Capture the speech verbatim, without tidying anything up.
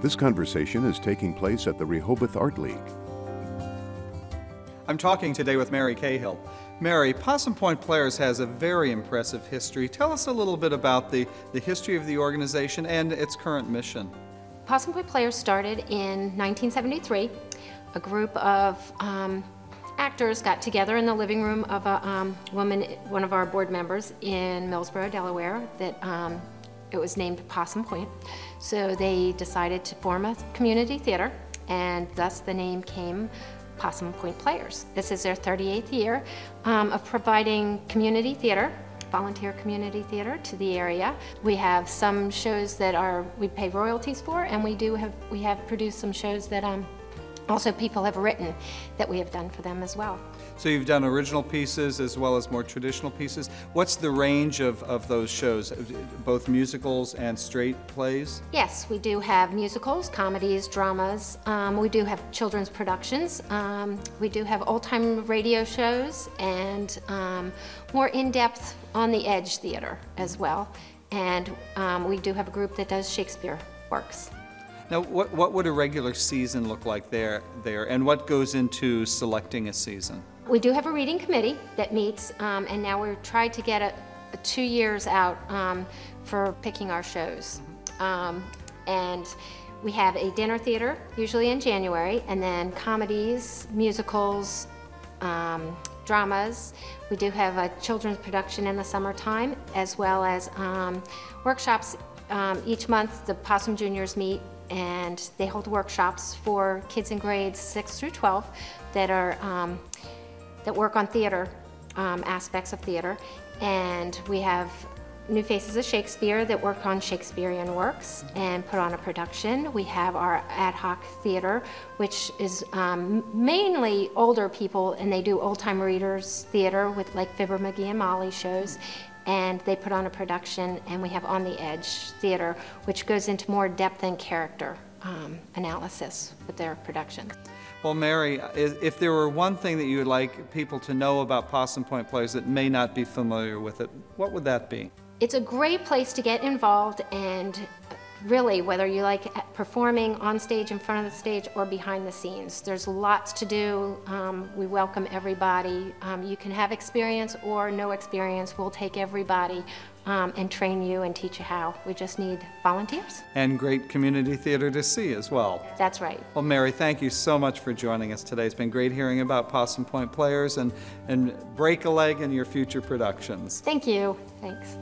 This conversation is taking place at the Rehoboth Art League. I'm talking today with Mary Cahill. Mary, Possum Point Players has a very impressive history. Tell us a little bit about the, the history of the organization and its current mission. Possum Point Players started in nineteen seventy-three. A group of um, actors got together in the living room of a um, woman, one of our board members in Millsboro, Delaware, that um, it was named Possum Point. So they decided to form a community theater, and thus the name came Possum Point Players. This is their thirty-eighth year um, of providing community theater, volunteer community theater to the area. We have some shows that are we pay royalties for, and we do have we have produced some shows that um, also people have written that we have done for them as well. So you've done original pieces as well as more traditional pieces. What's the range of, of those shows, both musicals and straight plays? Yes, we do have musicals, comedies, dramas. Um, we do have children's productions. Um, we do have old-time radio shows and um, more in-depth On the Edge Theater as well. And um, we do have a group that does Shakespeare works. Now, what, what would a regular season look like there, there, and what goes into selecting a season? We do have a reading committee that meets, um, and now we're trying to get a, a two years out um, for picking our shows. Um, and we have a dinner theater, usually in January, and then comedies, musicals, um, dramas. We do have a children's production in the summertime, as well as um, workshops. Um, each month, the Possum Juniors meet, and they hold workshops for kids in grades six through twelve that are um, that work on theater, um, aspects of theater. And we have New Faces of Shakespeare that work on Shakespearean works and put on a production. We have our ad hoc theater, which is um, mainly older people, and they do old-time readers theater with like Fibber McGee and Molly shows. And they put on a production, and we have On the Edge Theater, which goes into more depth and character um, analysis with their production. Well, Mary, if there were one thing that you would like people to know about Possum Point Players that may not be familiar with it, what would that be? It's a great place to get involved, and really, whether you like performing on stage, in front of the stage, or behind the scenes, there's lots to do. Um, we welcome everybody. Um, you can have experience or no experience. We'll take everybody um, and train you and teach you how. We just need volunteers. And great community theater to see as well. That's right. Well, Mary, thank you so much for joining us today. It's been great hearing about Possum Point Players and, and break a leg in your future productions. Thank you. Thanks.